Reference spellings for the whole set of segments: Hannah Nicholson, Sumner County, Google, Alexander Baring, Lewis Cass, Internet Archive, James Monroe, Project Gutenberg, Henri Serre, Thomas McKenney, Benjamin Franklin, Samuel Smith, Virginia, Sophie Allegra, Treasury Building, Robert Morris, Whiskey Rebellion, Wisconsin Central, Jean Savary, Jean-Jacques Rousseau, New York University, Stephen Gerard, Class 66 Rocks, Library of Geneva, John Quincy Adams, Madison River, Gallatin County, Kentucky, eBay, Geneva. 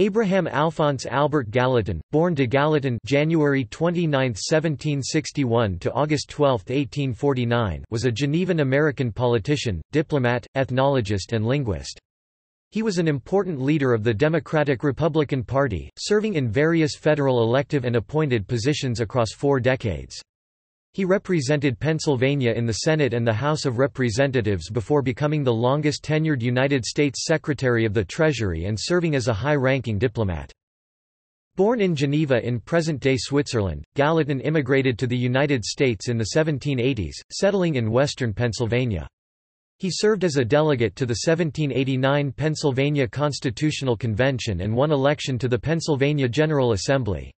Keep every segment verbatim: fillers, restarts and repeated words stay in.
Abraham Alphonse Albert Gallatin, born de Gallatin January twenty-ninth, seventeen sixty-one to August twelfth, eighteen forty-nine, was a Genevan-American politician, diplomat, ethnologist and linguist. He was an important leader of the Democratic-Republican Party, serving in various federal elective and appointed positions across four decades. He represented Pennsylvania in the Senate and the House of Representatives before becoming the longest-tenured United States Secretary of the Treasury and serving as a high-ranking diplomat. Born in Geneva in present-day Switzerland, Gallatin immigrated to the United States in the seventeen eighties, settling in western Pennsylvania. He served as a delegate to the seventeen eighty-nine Pennsylvania Constitutional Convention and won election to the Pennsylvania General Assembly.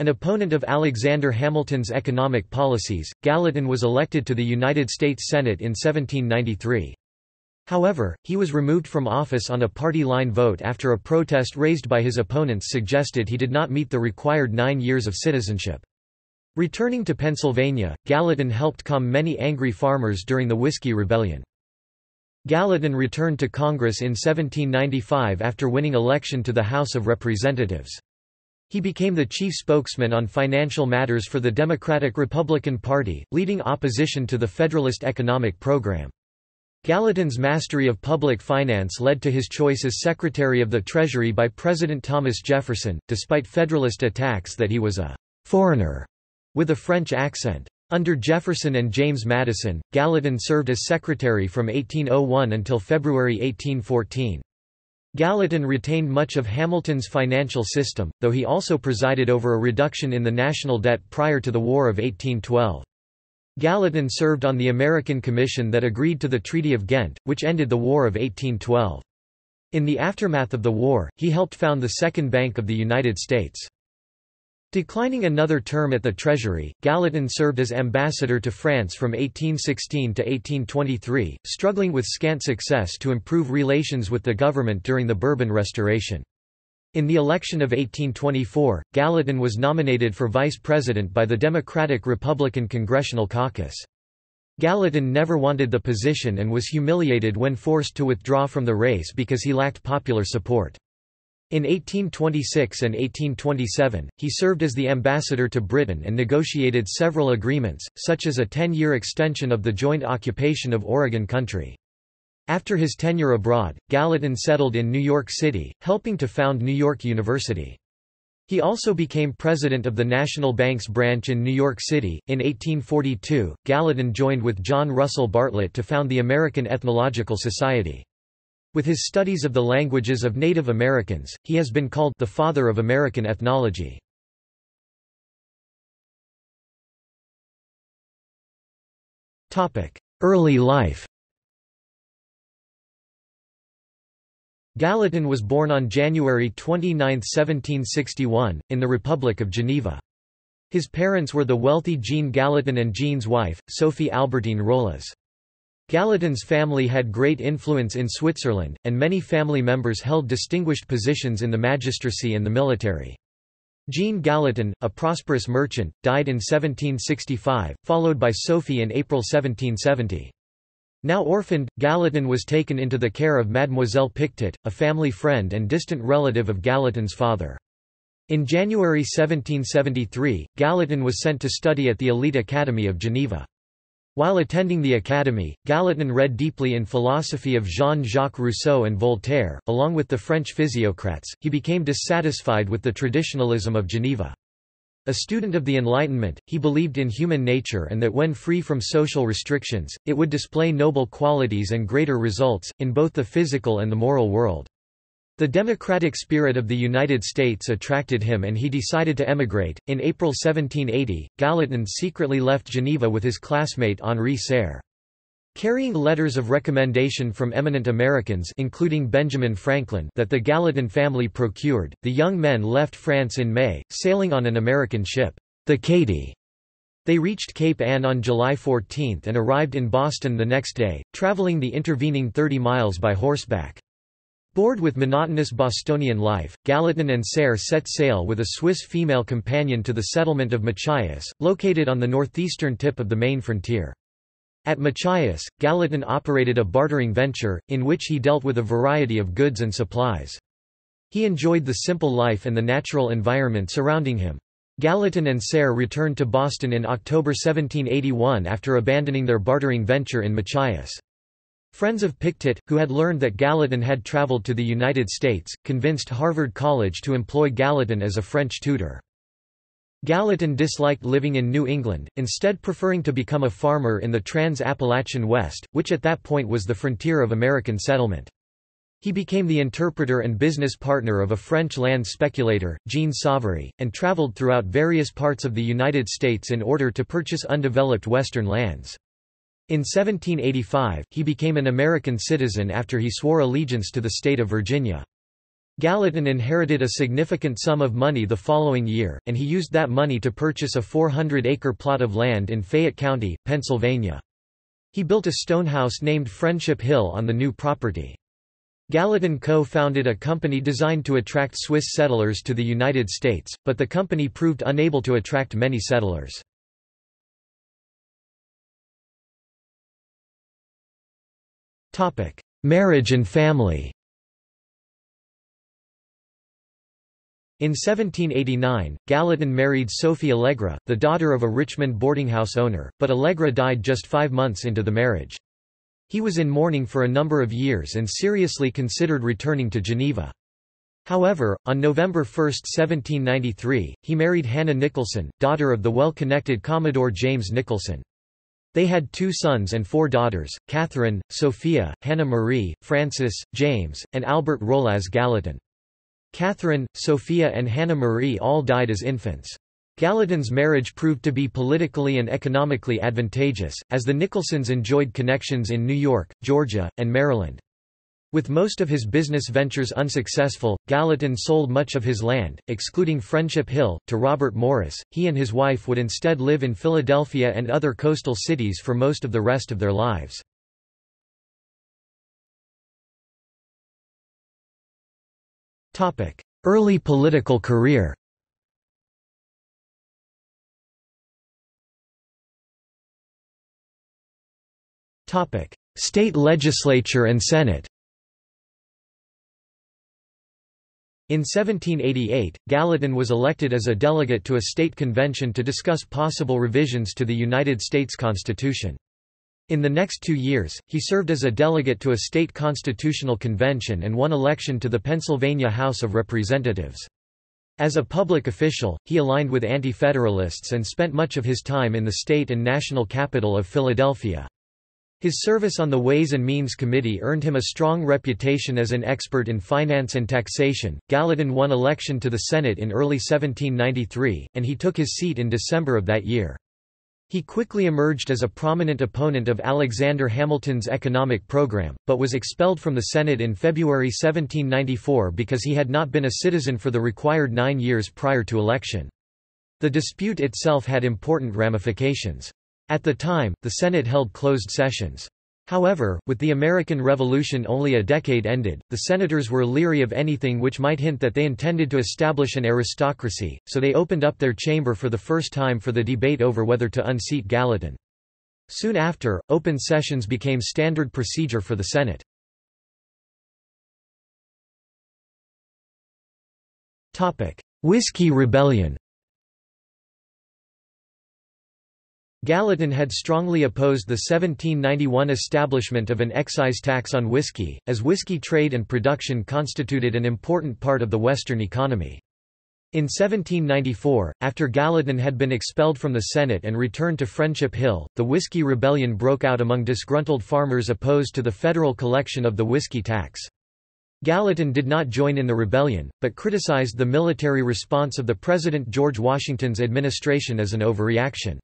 An opponent of Alexander Hamilton's economic policies, Gallatin was elected to the United States Senate in seventeen ninety-three. However, he was removed from office on a party-line vote after a protest raised by his opponents suggested he did not meet the required nine years of citizenship. Returning to Pennsylvania, Gallatin helped calm many angry farmers during the Whiskey Rebellion. Gallatin returned to Congress in seventeen ninety-five after winning election to the House of Representatives. He became the chief spokesman on financial matters for the Democratic-Republican Party, leading opposition to the Federalist Economic Program. Gallatin's mastery of public finance led to his choice as Secretary of the Treasury by President Thomas Jefferson, despite Federalist attacks that he was a «foreigner» with a French accent. Under Jefferson and James Madison, Gallatin served as secretary from eighteen oh one until February eighteen fourteen. Gallatin retained much of Hamilton's financial system, though he also presided over a reduction in the national debt prior to the War of eighteen twelve. Gallatin served on the American Commission that agreed to the Treaty of Ghent, which ended the War of eighteen twelve. In the aftermath of the war, he helped found the Second Bank of the United States. Declining another term at the Treasury, Gallatin served as ambassador to France from eighteen sixteen to eighteen twenty-three, struggling with scant success to improve relations with the government during the Bourbon Restoration. In the election of eighteen twenty-four, Gallatin was nominated for vice president by the Democratic-Republican Congressional Caucus. Gallatin never wanted the position and was humiliated when forced to withdraw from the race because he lacked popular support. In eighteen twenty-six and eighteen twenty-seven, he served as the ambassador to Britain and negotiated several agreements, such as a ten-year extension of the joint occupation of Oregon country. After his tenure abroad, Gallatin settled in New York City, helping to found New York University. He also became president of the National Bank's branch in New York City. In eighteen forty-two, Gallatin joined with John Russell Bartlett to found the American Ethnological Society. With his studies of the languages of Native Americans, he has been called the father of American ethnology. Early life. Gallatin was born on January twenty-ninth, seventeen sixty-one, in the Republic of Geneva. His parents were the wealthy Jean Gallatin and Jean's wife, Sophie Albertine Rollas. Gallatin's family had great influence in Switzerland, and many family members held distinguished positions in the magistracy and the military. Jean Gallatin, a prosperous merchant, died in seventeen sixty-five, followed by Sophie in April seventeen seventy. Now orphaned, Gallatin was taken into the care of Mademoiselle Pictet, a family friend and distant relative of Gallatin's father. In January seventeen seventy-three, Gallatin was sent to study at the elite academy of Geneva. While attending the academy, Gallatin read deeply in philosophy of Jean-Jacques Rousseau and Voltaire. Along with the French physiocrats, he became dissatisfied with the traditionalism of Geneva. A student of the Enlightenment, he believed in human nature and that when free from social restrictions, it would display noble qualities and greater results, in both the physical and the moral world. The democratic spirit of the United States attracted him and he decided to emigrate. In April seventeen eighty, Gallatin secretly left Geneva with his classmate Henri Serre. Carrying letters of recommendation from eminent Americans including Benjamin Franklin that the Gallatin family procured, the young men left France in May, sailing on an American ship, the Katy. They reached Cape Ann on July fourteenth and arrived in Boston the next day, traveling the intervening thirty miles by horseback. Bored with monotonous Bostonian life, Gallatin and Serre set sail with a Swiss female companion to the settlement of Machias, located on the northeastern tip of the main frontier. At Machias, Gallatin operated a bartering venture, in which he dealt with a variety of goods and supplies. He enjoyed the simple life and the natural environment surrounding him. Gallatin and Serre returned to Boston in October seventeen eighty-one after abandoning their bartering venture in Machias. Friends of Pictet, who had learned that Gallatin had traveled to the United States, convinced Harvard College to employ Gallatin as a French tutor. Gallatin disliked living in New England, instead preferring to become a farmer in the Trans-Appalachian West, which at that point was the frontier of American settlement. He became the interpreter and business partner of a French land speculator, Jean Savary, and traveled throughout various parts of the United States in order to purchase undeveloped Western lands. In seventeen eighty-five, he became an American citizen after he swore allegiance to the state of Virginia. Gallatin inherited a significant sum of money the following year, and he used that money to purchase a four hundred acre plot of land in Fayette County, Pennsylvania. He built a stone house named Friendship Hill on the new property. Gallatin co-founded a company designed to attract Swiss settlers to the United States, but the company proved unable to attract many settlers. Topic: Marriage and family. In seventeen eighty-nine, Gallatin married Sophie Allegra, the daughter of a Richmond boardinghouse owner, but Allegra died just five months into the marriage. He was in mourning for a number of years and seriously considered returning to Geneva. However, on November first, seventeen ninety-three, he married Hannah Nicholson, daughter of the well-connected Commodore James Nicholson. They had two sons and four daughters, Catherine, Sophia, Hannah Marie, Frances, James, and Albert Rolas Gallatin. Catherine, Sophia and Hannah Marie all died as infants. Gallatin's marriage proved to be politically and economically advantageous, as the Nicholsons enjoyed connections in New York, Georgia, and Maryland. With most of his business ventures unsuccessful, Gallatin sold much of his land, excluding Friendship Hill, to Robert Morris. He and his wife would instead live in Philadelphia and other coastal cities for most of the rest of their lives. Early political career. State legislature and Senate. In seventeen eighty-eight, Gallatin was elected as a delegate to a state convention to discuss possible revisions to the United States Constitution. In the next two years, he served as a delegate to a state constitutional convention and won election to the Pennsylvania House of Representatives. As a public official, he aligned with anti-federalists and spent much of his time in the state and national capital of Philadelphia. His service on the Ways and Means Committee earned him a strong reputation as an expert in finance and taxation. Gallatin won election to the Senate in early seventeen ninety-three, and he took his seat in December of that year. He quickly emerged as a prominent opponent of Alexander Hamilton's economic program, but was expelled from the Senate in February seventeen ninety-four because he had not been a citizen for the required nine years prior to election. The dispute itself had important ramifications. At the time, the Senate held closed sessions. However, with the American Revolution only a decade ended, the senators were leery of anything which might hint that they intended to establish an aristocracy, so they opened up their chamber for the first time for the debate over whether to unseat Gallatin. Soon after, open sessions became standard procedure for the Senate. Whiskey Rebellion. Gallatin had strongly opposed the seventeen ninety-one establishment of an excise tax on whiskey, as whiskey trade and production constituted an important part of the Western economy. In seventeen ninety-four, after Gallatin had been expelled from the Senate and returned to Friendship Hill, the Whiskey Rebellion broke out among disgruntled farmers opposed to the federal collection of the whiskey tax. Gallatin did not join in the rebellion, but criticized the military response of the President George Washington's administration as an overreaction.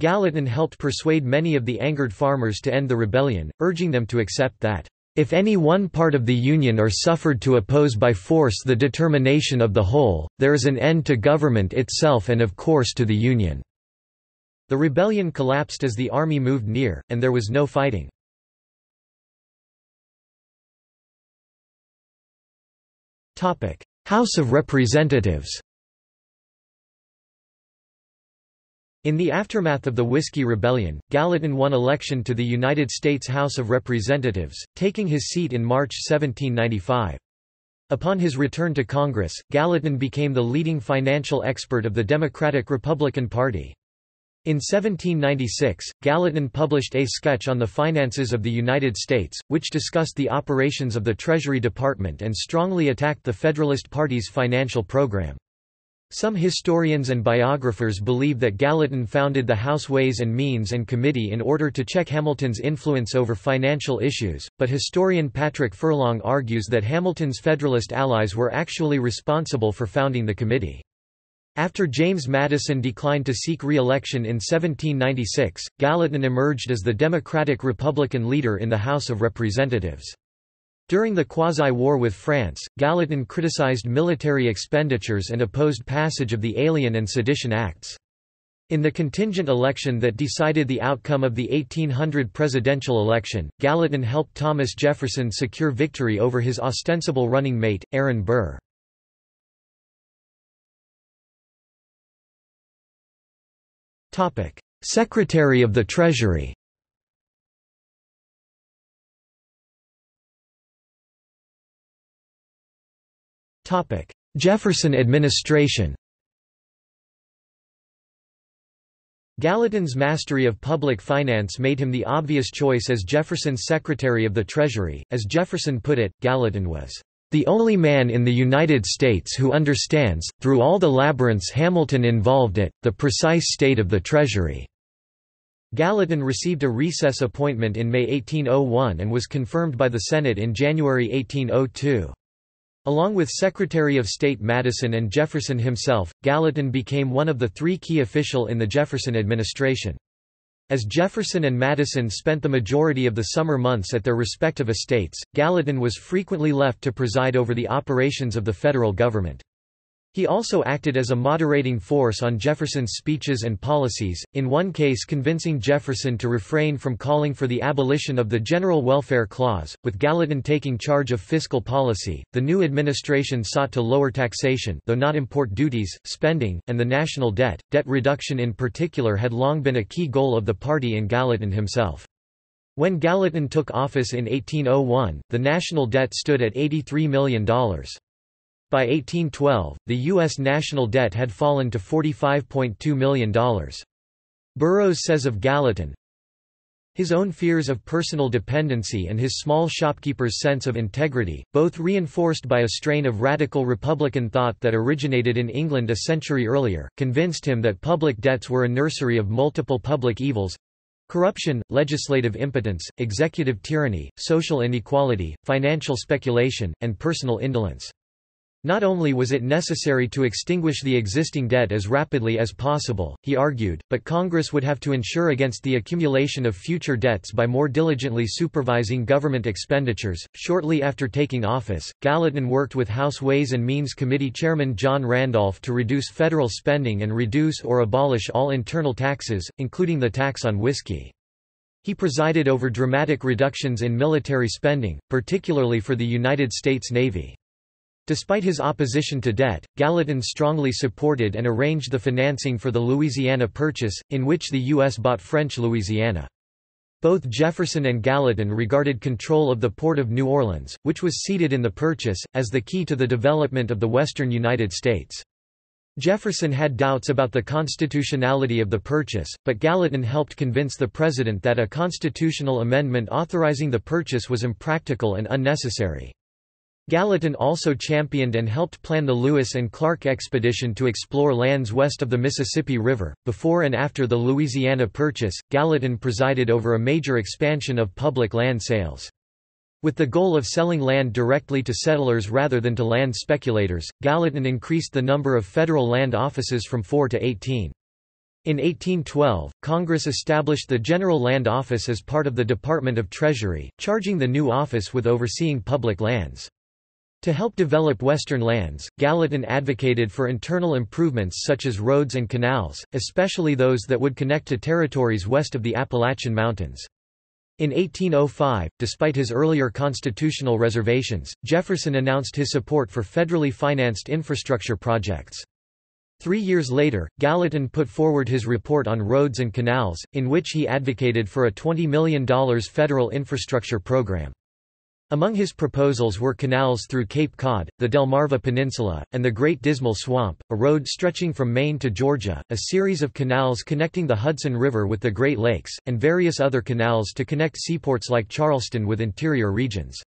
Gallatin helped persuade many of the angered farmers to end the rebellion, urging them to accept that, "If any one part of the Union are suffered to oppose by force the determination of the whole, there is an end to government itself and of course to the Union." The rebellion collapsed as the army moved near, and there was no fighting. House of Representatives. In the aftermath of the Whiskey Rebellion, Gallatin won election to the United States House of Representatives, taking his seat in March seventeen ninety-five. Upon his return to Congress, Gallatin became the leading financial expert of the Democratic-Republican Party. In seventeen ninety-six, Gallatin published a sketch on the finances of the United States, which discussed the operations of the Treasury Department and strongly attacked the Federalist Party's financial program. Some historians and biographers believe that Gallatin founded the House Ways and Means and Committee in order to check Hamilton's influence over financial issues, but historian Patrick Furlong argues that Hamilton's Federalist allies were actually responsible for founding the committee. After James Madison declined to seek re-election in seventeen ninety-six, Gallatin emerged as the Democratic-Republican leader in the House of Representatives. During the quasi-war with France, Gallatin criticized military expenditures and opposed passage of the Alien and Sedition Acts. In the contingent election that decided the outcome of the eighteen hundred presidential election, Gallatin helped Thomas Jefferson secure victory over his ostensible running mate, Aaron Burr. Secretary of the Treasury. Jefferson administration. Gallatin's mastery of public finance made him the obvious choice as Jefferson's Secretary of the Treasury. As Jefferson put it, Gallatin was the only man in the United States who understands, through all the labyrinths Hamilton involved it, the precise state of the Treasury. Gallatin received a recess appointment in May eighteen oh one and was confirmed by the Senate in January eighteen oh two. Along with Secretary of State Madison and Jefferson himself, Gallatin became one of the three key officials in the Jefferson administration. As Jefferson and Madison spent the majority of the summer months at their respective estates, Gallatin was frequently left to preside over the operations of the federal government. He also acted as a moderating force on Jefferson's speeches and policies, in one case convincing Jefferson to refrain from calling for the abolition of the General Welfare Clause. With Gallatin taking charge of fiscal policy, the new administration sought to lower taxation, though not import duties, spending, and the national debt. Debt reduction in particular had long been a key goal of the party and Gallatin himself. When Gallatin took office in eighteen oh one, the national debt stood at eighty-three million dollars. By eighteen twelve, the U S national debt had fallen to forty-five point two million dollars. Burroughs says of Gallatin, "His own fears of personal dependency and his small shopkeeper's sense of integrity, both reinforced by a strain of radical Republican thought that originated in England a century earlier, convinced him that public debts were a nursery of multiple public evils. Corruption, legislative impotence, executive tyranny, social inequality, financial speculation, and personal indolence. Not only was it necessary to extinguish the existing debt as rapidly as possible," he argued, "but Congress would have to ensure against the accumulation of future debts by more diligently supervising government expenditures." Shortly after taking office, Gallatin worked with House Ways and Means Committee Chairman John Randolph to reduce federal spending and reduce or abolish all internal taxes, including the tax on whiskey. He presided over dramatic reductions in military spending, particularly for the United States Navy. Despite his opposition to debt, Gallatin strongly supported and arranged the financing for the Louisiana Purchase, in which the U S bought French Louisiana. Both Jefferson and Gallatin regarded control of the port of New Orleans, which was ceded in the purchase, as the key to the development of the western United States. Jefferson had doubts about the constitutionality of the purchase, but Gallatin helped convince the president that a constitutional amendment authorizing the purchase was impractical and unnecessary. Gallatin also championed and helped plan the Lewis and Clark expedition to explore lands west of the Mississippi River. Before and after the Louisiana Purchase, Gallatin presided over a major expansion of public land sales. With the goal of selling land directly to settlers rather than to land speculators, Gallatin increased the number of federal land offices from four to eighteen. In eighteen twelve, Congress established the General Land Office as part of the Department of Treasury, charging the new office with overseeing public lands. To help develop western lands, Gallatin advocated for internal improvements such as roads and canals, especially those that would connect to territories west of the Appalachian Mountains. In eighteen oh five, despite his earlier constitutional reservations, Jefferson announced his support for federally financed infrastructure projects. Three years later, Gallatin put forward his report on roads and canals, in which he advocated for a twenty million dollar federal infrastructure program. Among his proposals were canals through Cape Cod, the Delmarva Peninsula, and the Great Dismal Swamp, a road stretching from Maine to Georgia, a series of canals connecting the Hudson River with the Great Lakes, and various other canals to connect seaports like Charleston with interior regions.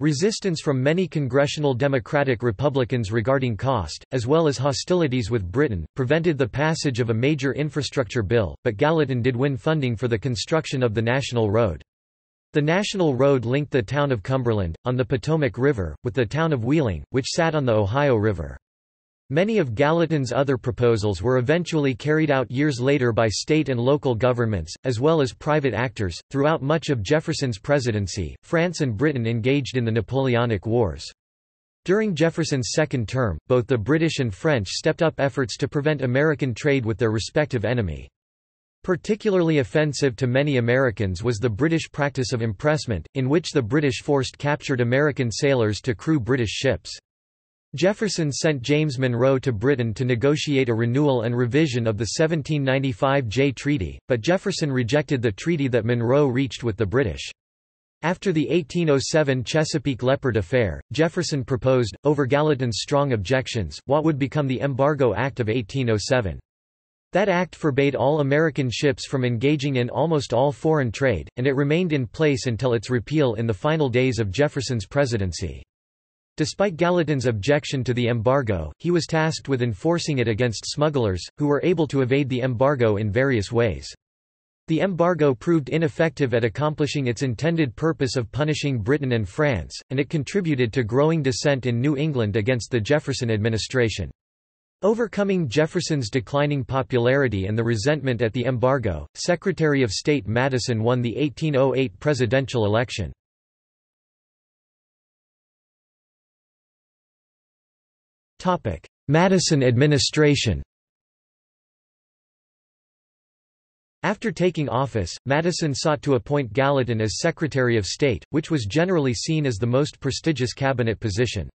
Resistance from many congressional Democratic-Republicans regarding cost, as well as hostilities with Britain, prevented the passage of a major infrastructure bill, but Gallatin did win funding for the construction of the National Road. The National Road linked the town of Cumberland, on the Potomac River, with the town of Wheeling, which sat on the Ohio River. Many of Gallatin's other proposals were eventually carried out years later by state and local governments, as well as private actors. Throughout much of Jefferson's presidency, France and Britain engaged in the Napoleonic Wars. During Jefferson's second term, both the British and French stepped up efforts to prevent American trade with their respective enemy. Particularly offensive to many Americans was the British practice of impressment, in which the British forced captured American sailors to crew British ships. Jefferson sent James Monroe to Britain to negotiate a renewal and revision of the seventeen ninety-five Jay Treaty, but Jefferson rejected the treaty that Monroe reached with the British. After the eighteen oh seven Chesapeake Leopard Affair, Jefferson proposed, over Gallatin's strong objections, what would become the Embargo Act of eighteen oh seven. That act forbade all American ships from engaging in almost all foreign trade, and it remained in place until its repeal in the final days of Jefferson's presidency. Despite Gallatin's objection to the embargo, he was tasked with enforcing it against smugglers, who were able to evade the embargo in various ways. The embargo proved ineffective at accomplishing its intended purpose of punishing Britain and France, and it contributed to growing dissent in New England against the Jefferson administration. Overcoming Jefferson's declining popularity and the resentment at the embargo, Secretary of State Madison won the eighteen oh eight presidential election. Madison administration. After taking office, Madison sought to appoint Gallatin as Secretary of State, which was generally seen as the most prestigious cabinet position.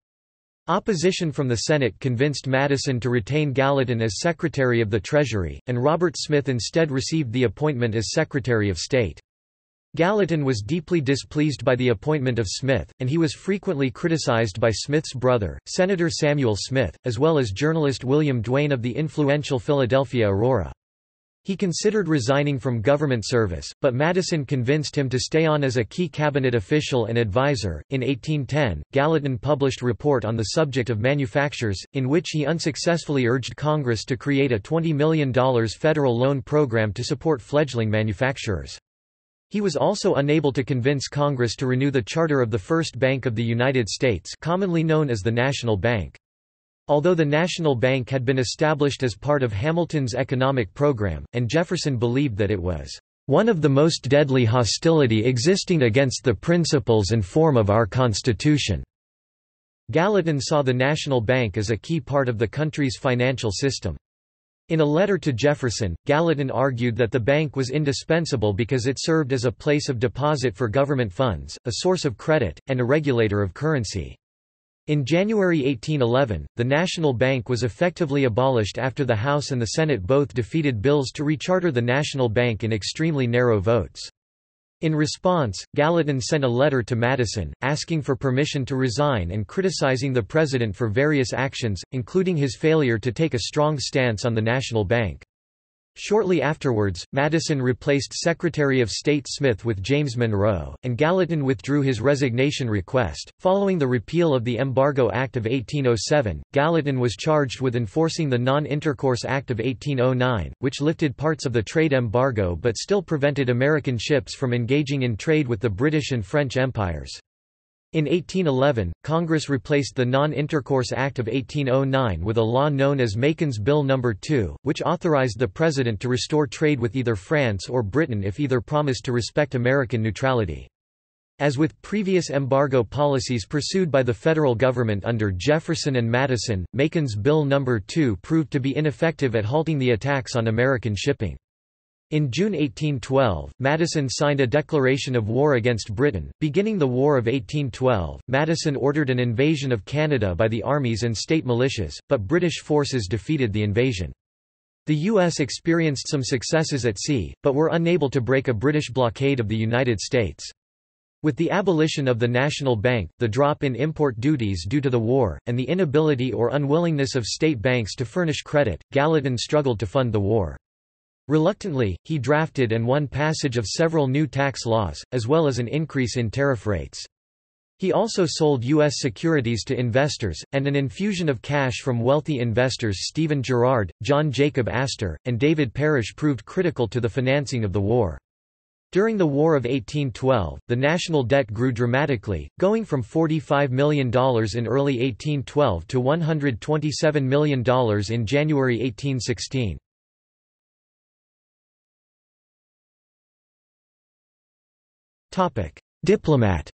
Opposition from the Senate convinced Madison to retain Gallatin as Secretary of the Treasury, and Robert Smith instead received the appointment as Secretary of State. Gallatin was deeply displeased by the appointment of Smith, and he was frequently criticized by Smith's brother, Senator Samuel Smith, as well as journalist William Duane of the influential Philadelphia Aurora. He considered resigning from government service, but Madison convinced him to stay on as a key cabinet official and advisor. In eighteen ten, Gallatin published a report on the subject of manufactures, in which he unsuccessfully urged Congress to create a twenty million dollar federal loan program to support fledgling manufacturers. He was also unable to convince Congress to renew the charter of the First Bank of the United States, commonly known as the National Bank. Although the National Bank had been established as part of Hamilton's economic program, and Jefferson believed that it was one of the most deadly hostility existing against the principles and form of our Constitution, Gallatin saw the National Bank as a key part of the country's financial system. In a letter to Jefferson, Gallatin argued that the bank was indispensable because it served as a place of deposit for government funds, a source of credit, and a regulator of currency. In January eighteen eleven, the National Bank was effectively abolished after the House and the Senate both defeated bills to recharter the National Bank in extremely narrow votes. In response, Gallatin sent a letter to Madison, asking for permission to resign and criticizing the president for various actions, including his failure to take a strong stance on the National Bank. Shortly afterwards, Madison replaced Secretary of State Smith with James Monroe, and Gallatin withdrew his resignation request. Following the repeal of the Embargo Act of eighteen oh seven, Gallatin was charged with enforcing the Non-Intercourse Act of eighteen oh nine, which lifted parts of the trade embargo but still prevented American ships from engaging in trade with the British and French empires. In eighteen eleven, Congress replaced the Non-Intercourse Act of eighteen oh nine with a law known as Macon's Bill Number two, which authorized the president to restore trade with either France or Britain if either promised to respect American neutrality. As with previous embargo policies pursued by the federal government under Jefferson and Madison, Macon's Bill Number two proved to be ineffective at halting the attacks on American shipping. In June eighteen twelve, Madison signed a declaration of war against Britain. Beginning the War of eighteen twelve, Madison ordered an invasion of Canada by the armies and state militias, but British forces defeated the invasion. The U S experienced some successes at sea, but were unable to break a British blockade of the United States. With the abolition of the national bank, the drop in import duties due to the war, and the inability or unwillingness of state banks to furnish credit, Gallatin struggled to fund the war. Reluctantly, he drafted and won passage of several new tax laws, as well as an increase in tariff rates. He also sold U S securities to investors, and an infusion of cash from wealthy investors Stephen Gerard, John Jacob Astor, and David Parrish proved critical to the financing of the war. During the War of eighteen twelve, the national debt grew dramatically, going from forty-five million dollars in early eighteen twelve to one hundred twenty-seven million dollars in January eighteen sixteen. Diplomat.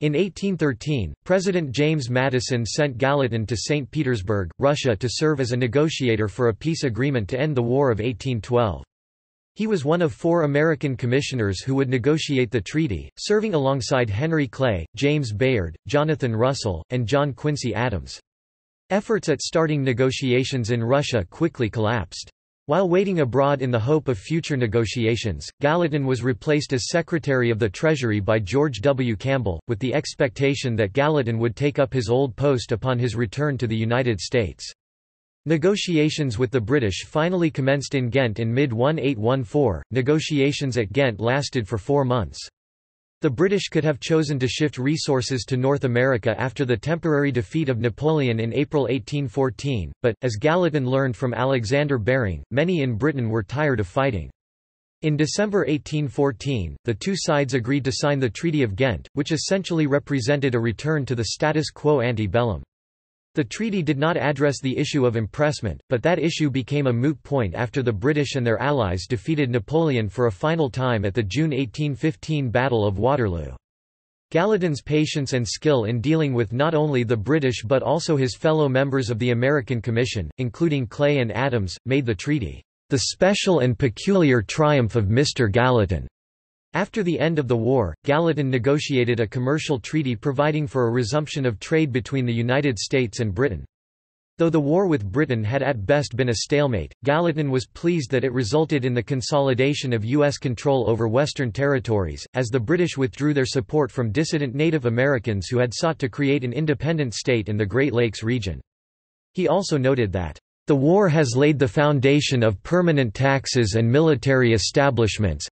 In eighteen thirteen, President James Madison sent Gallatin to Saint Petersburg, Russia to serve as a negotiator for a peace agreement to end the War of eighteen twelve. He was one of four American commissioners who would negotiate the treaty, serving alongside Henry Clay, James Bayard, Jonathan Russell, and John Quincy Adams. Efforts at starting negotiations in Russia quickly collapsed. While waiting abroad in the hope of future negotiations, Gallatin was replaced as Secretary of the Treasury by George W. Campbell, with the expectation that Gallatin would take up his old post upon his return to the United States. Negotiations with the British finally commenced in Ghent in mid eighteen fourteen. Negotiations at Ghent lasted for four months. The British could have chosen to shift resources to North America after the temporary defeat of Napoleon in April eighteen fourteen, but, as Gallatin learned from Alexander Baring, many in Britain were tired of fighting. In December eighteen fourteen, the two sides agreed to sign the Treaty of Ghent, which essentially represented a return to the status quo ante bellum. The treaty did not address the issue of impressment, but that issue became a moot point after the British and their allies defeated Napoleon for a final time at the June eighteen fifteen Battle of Waterloo. Gallatin's patience and skill in dealing with not only the British but also his fellow members of the American Commission, including Clay and Adams, made the treaty, "the special and peculiar triumph of Mister Gallatin." After the end of the war, Gallatin negotiated a commercial treaty providing for a resumption of trade between the United States and Britain. Though the war with Britain had at best been a stalemate, Gallatin was pleased that it resulted in the consolidation of U S control over Western territories, as the British withdrew their support from dissident Native Americans who had sought to create an independent state in the Great Lakes region. He also noted that the war has laid the foundation of permanent taxes and military establishments.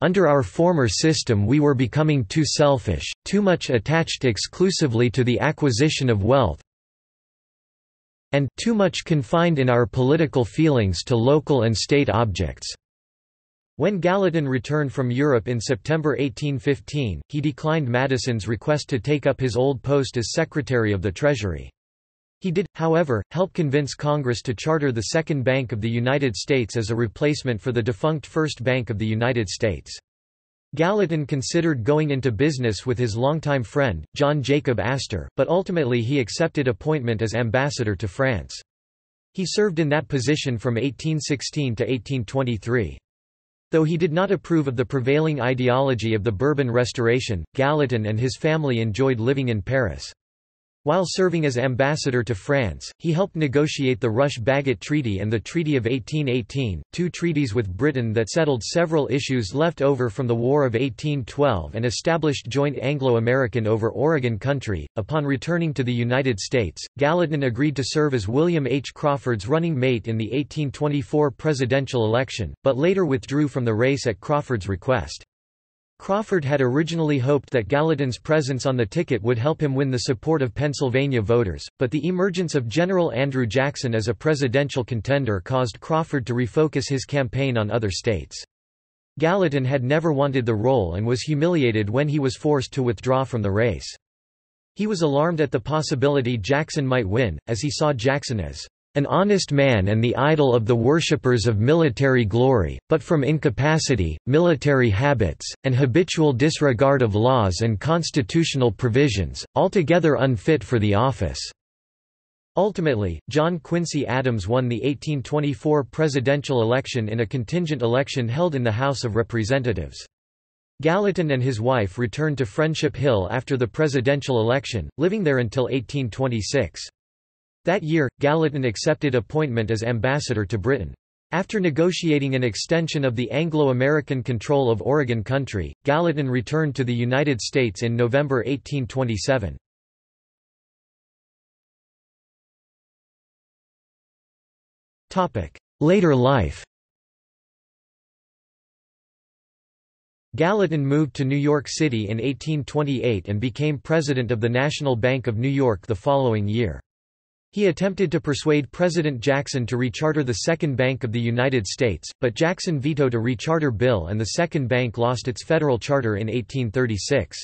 Under our former system we were becoming too selfish, too much attached exclusively to the acquisition of wealth, and too much confined in our political feelings to local and state objects." When Gallatin returned from Europe in September eighteen fifteen, he declined Madison's request to take up his old post as Secretary of the Treasury. He did, however, help convince Congress to charter the Second Bank of the United States as a replacement for the defunct First Bank of the United States. Gallatin considered going into business with his longtime friend, John Jacob Astor, but ultimately he accepted appointment as ambassador to France. He served in that position from eighteen sixteen to eighteen twenty-three. Though he did not approve of the prevailing ideology of the Bourbon Restoration, Gallatin and his family enjoyed living in Paris. While serving as ambassador to France, he helped negotiate the Rush-Bagot Treaty and the Treaty of eighteen eighteen, two treaties with Britain that settled several issues left over from the War of eighteen twelve and established joint Anglo-American over Oregon Country. Upon returning to the United States, Gallatin agreed to serve as William H. Crawford's running mate in the eighteen twenty-four presidential election, but later withdrew from the race at Crawford's request. Crawford had originally hoped that Gallatin's presence on the ticket would help him win the support of Pennsylvania voters, but the emergence of General Andrew Jackson as a presidential contender caused Crawford to refocus his campaign on other states. Gallatin had never wanted the role and was humiliated when he was forced to withdraw from the race. He was alarmed at the possibility Jackson might win, as he saw Jackson as an honest man and the idol of the worshippers of military glory, but from incapacity, military habits, and habitual disregard of laws and constitutional provisions, altogether unfit for the office. Ultimately, John Quincy Adams won the eighteen twenty-four presidential election in a contingent election held in the House of Representatives. Gallatin and his wife returned to Friendship Hill after the presidential election, living there until eighteen twenty-six. That year, Gallatin accepted appointment as ambassador to Britain. After negotiating an extension of the Anglo-American control of Oregon Country, Gallatin returned to the United States in November eighteen twenty-seven. Later life. Gallatin moved to New York City in eighteen twenty-eight and became president of the National Bank of New York the following year. He attempted to persuade President Jackson to recharter the Second Bank of the United States, but Jackson vetoed a recharter bill and the Second Bank lost its federal charter in eighteen thirty-six.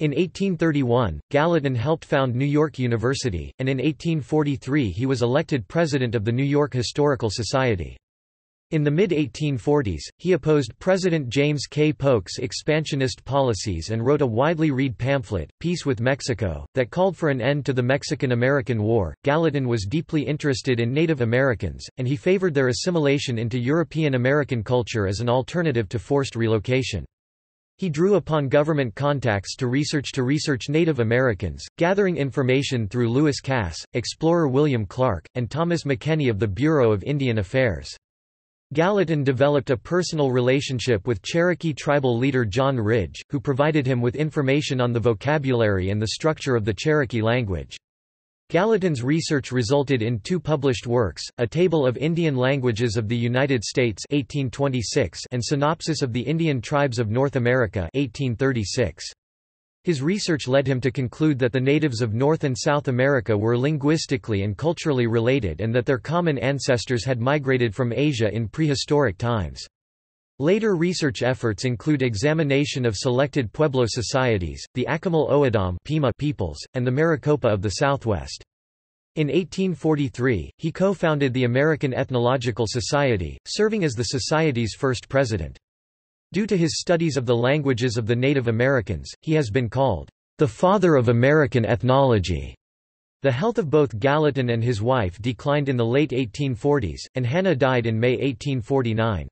In eighteen thirty-one, Gallatin helped found New York University, and in eighteen forty-three he was elected president of the New York Historical Society. In the mid eighteen forties, he opposed President James K. Polk's expansionist policies and wrote a widely read pamphlet, Peace with Mexico, that called for an end to the Mexican-American War. Gallatin was deeply interested in Native Americans, and he favored their assimilation into European-American culture as an alternative to forced relocation. He drew upon government contacts to research to research Native Americans, gathering information through Lewis Cass, explorer William Clark, and Thomas McKenney of the Bureau of Indian Affairs. Gallatin developed a personal relationship with Cherokee tribal leader John Ridge, who provided him with information on the vocabulary and the structure of the Cherokee language. Gallatin's research resulted in two published works, A Table of Indian Languages of the United States eighteen twenty-six and Synopsis of the Indian Tribes of North America eighteen thirty-six. His research led him to conclude that the natives of North and South America were linguistically and culturally related and that their common ancestors had migrated from Asia in prehistoric times. Later research efforts include examination of selected Pueblo societies, the Acamal Oodam Pima peoples, and the Maricopa of the Southwest. In eighteen forty-three, he co-founded the American Ethnological Society, serving as the society's first president. Due to his studies of the languages of the Native Americans, he has been called the father of American ethnology. The health of both Gallatin and his wife declined in the late eighteen forties, and Hannah died in May eighteen forty-nine.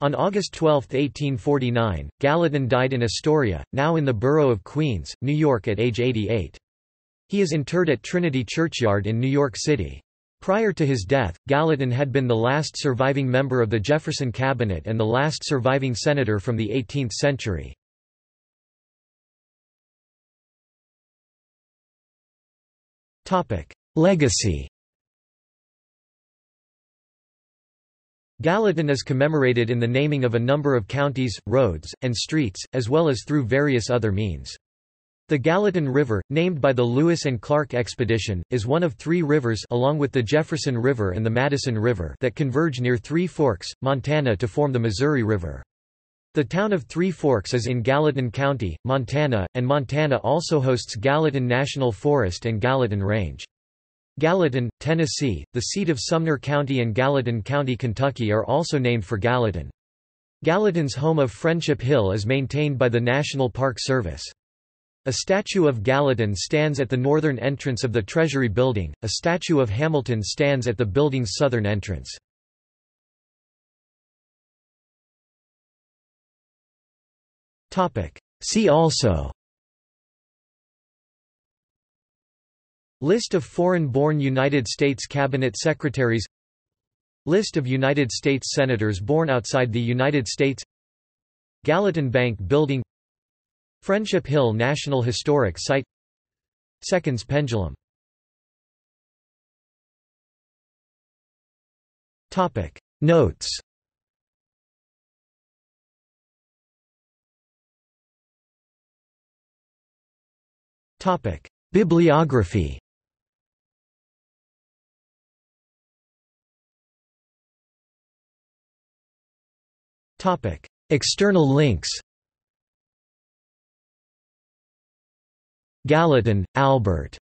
On August twelfth eighteen forty-nine, Gallatin died in Astoria, now in the borough of Queens, New York at age eighty-eight. He is interred at Trinity Churchyard in New York City. Prior to his death, Gallatin had been the last surviving member of the Jefferson cabinet and the last surviving senator from the eighteenth century. Legacy. Gallatin is commemorated in the naming of a number of counties, roads, and streets, as well as through various other means. The Gallatin River, named by the Lewis and Clark expedition, is one of three rivers along with the Jefferson River and the Madison River that converge near Three Forks, Montana to form the Missouri River. The town of Three Forks is in Gallatin County, Montana, and Montana also hosts Gallatin National Forest and Gallatin Range. Gallatin, Tennessee, the seat of Sumner County and Gallatin County, Kentucky are also named for Gallatin. Gallatin's home of Friendship Hill is maintained by the National Park Service. A statue of Gallatin stands at the northern entrance of the Treasury Building, a statue of Hamilton stands at the building's southern entrance. See also: List of foreign-born United States cabinet secretaries, List of United States senators born outside the United States, Gallatin Bank Building, Friendship Hill National Historic Site, Seconds Pendulum. Topic Notes. Topic Bibliography. Topic External links. Gallatin, Albert.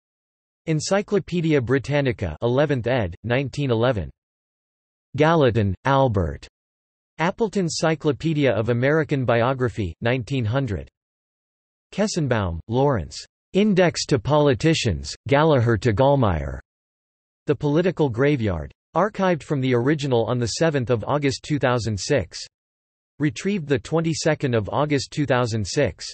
Encyclopædia Britannica eleventh ed, nineteen eleven. Gallatin, Albert. Appleton Cyclopedia of American Biography, nineteen hundred. Kessenbaum, Lawrence. Index to Politicians, Gallagher to Gallmeyer. The Political Graveyard. Archived from the original on seventh of August two thousand six. Retrieved twenty-second of August two thousand six.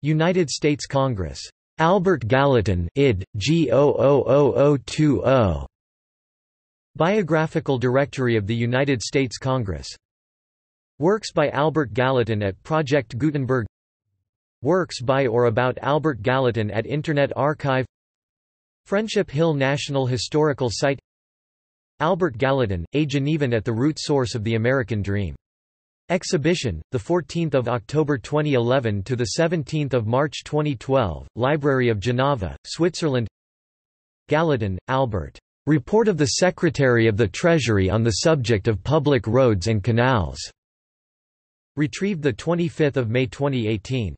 United States Congress. Albert Gallatin, id. G zero zero zero zero two zero. Biographical Directory of the United States Congress. Works by Albert Gallatin at Project Gutenberg. Works by or about Albert Gallatin at Internet Archive. Friendship Hill National Historical Site. Albert Gallatin, a Genevan at the root source of the American Dream. Exhibition, the fourteenth of October twenty eleven to the seventeenth of March twenty twelve, Library of Geneva, Switzerland. Gallatin, Albert. Report of the Secretary of the Treasury on the subject of public roads and canals. Retrieved the twenty-fifth of May twenty eighteen.